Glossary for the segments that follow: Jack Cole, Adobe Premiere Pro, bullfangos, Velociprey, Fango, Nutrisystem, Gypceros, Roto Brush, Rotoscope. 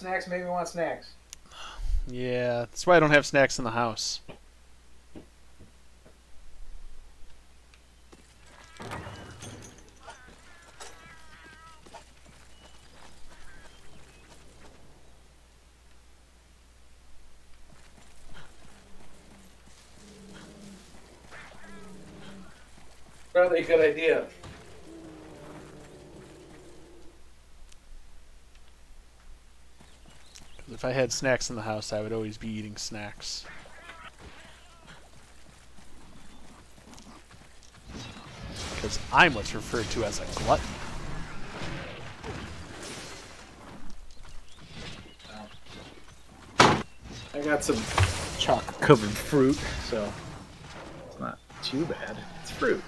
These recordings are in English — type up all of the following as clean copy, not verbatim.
about snacks, maybe we want snacks. Yeah, that's why I don't have snacks in the house. Probably a good idea. If I had snacks in the house, I would always be eating snacks. Because I'm what's referred to as a glutton. I got some chocolate-covered fruit, so it's not too bad. It's fruit.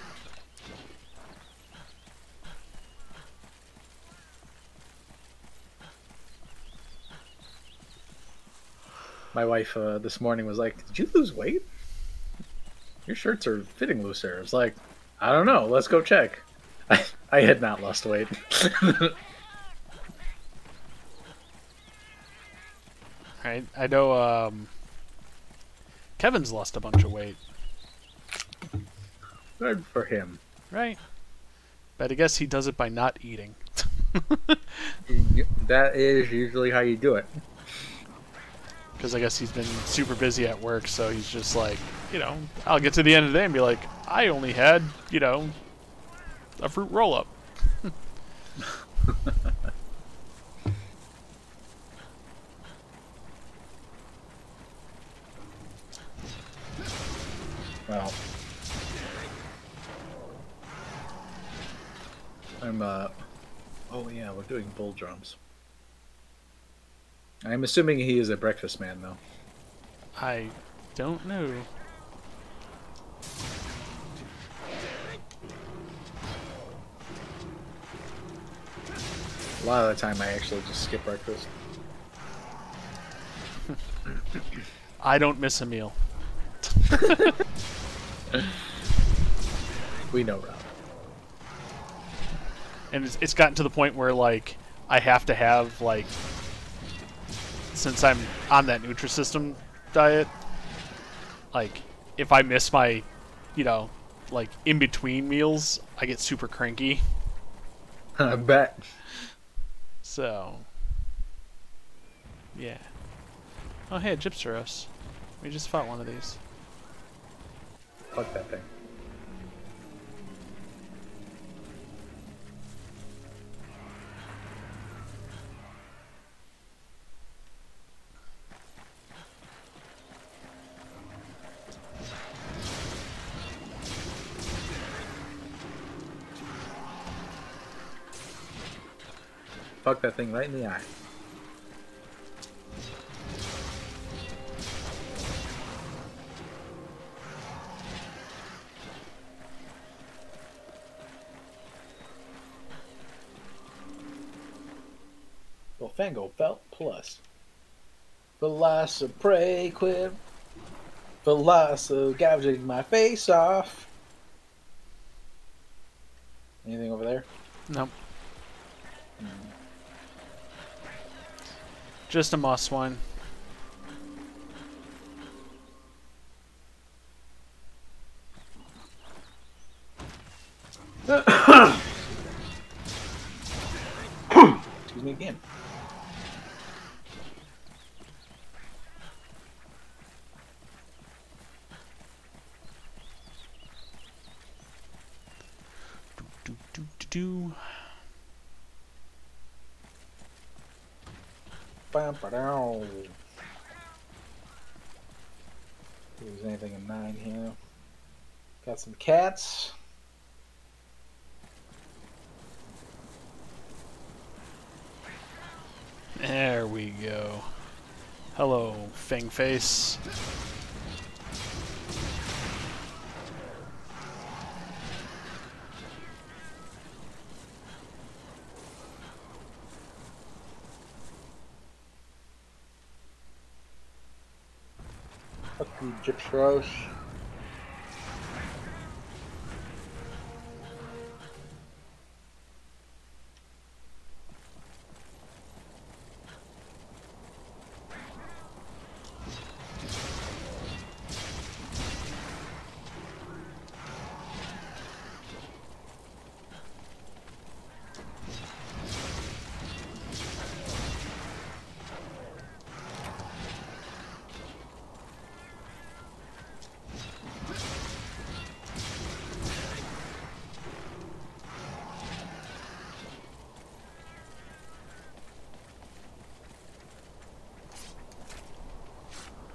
My wife this morning was like, "Did you lose weight? Your shirts are fitting looser." I was like, "I don't know. Let's go check." I had not lost weight. I know Kevin's lost a bunch of weight. Good for him. Right. But I guess he does it by not eating. That is usually how you do it. Because I guess he's been super busy at work, so he's just like, you know, I'll get to the end of the day and be like, I only had, you know, a fruit roll-up. Well, I'm, oh yeah, we're doing bull drums. I'm assuming he is a breakfast man, though. I don't know. A lot of the time, I actually just skip breakfast. I don't miss a meal. We know, Rob. And it's gotten to the point where, like, I have to have, like... Since I'm on that Nutrisystem diet, like, if I miss my, you know, like, in-between meals, I get super cranky. I bet. So, yeah. Oh, hey, Gypceros. We just fought one of these. Fuck that thing. Fuck that thing right in the eye. Well, Fango felt plus. Velociprey quip. Veloci gouging my face off. Anything over there? Nope. Just a moss swine. Excuse me again. There's anything in 9 here. Got some cats. There we go. Hello, Fang Face. Gypceros.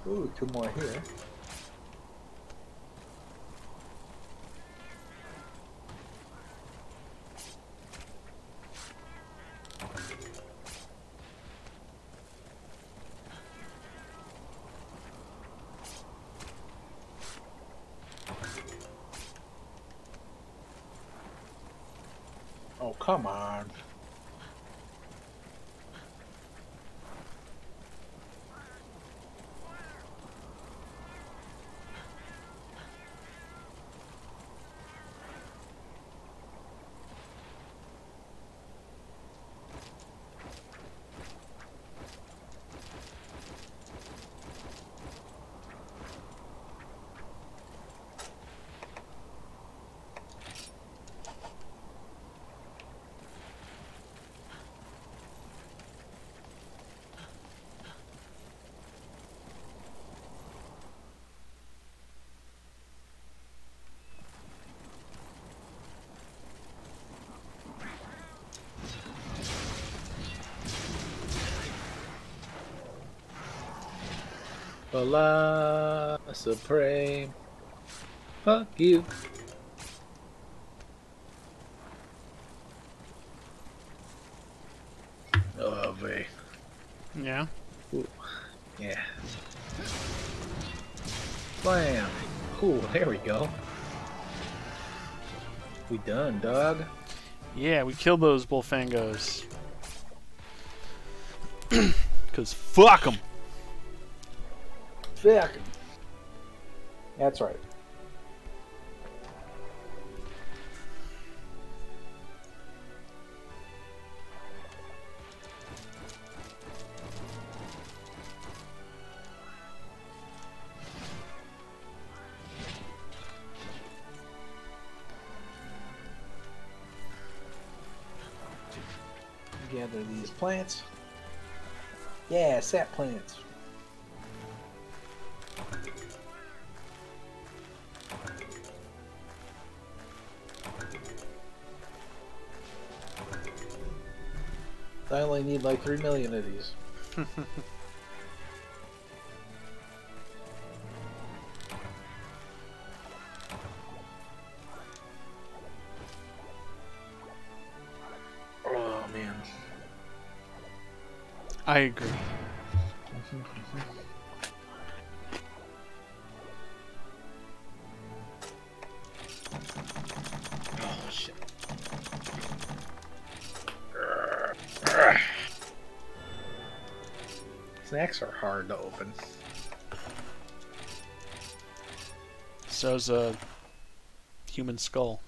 Ooh, two more here. Oh, come on. Velociprey, fuck you. Oh, boy. Yeah. Ooh. Yeah. Bam. Cool. There we go. We done, dog. Yeah, we killed those bullfangos. Cause fuck 'em. That's right. Gather these plants. Yeah, sap plants. I only need like 3 million of these. Oh man. I agree. Snacks are hard to open. So's a human skull.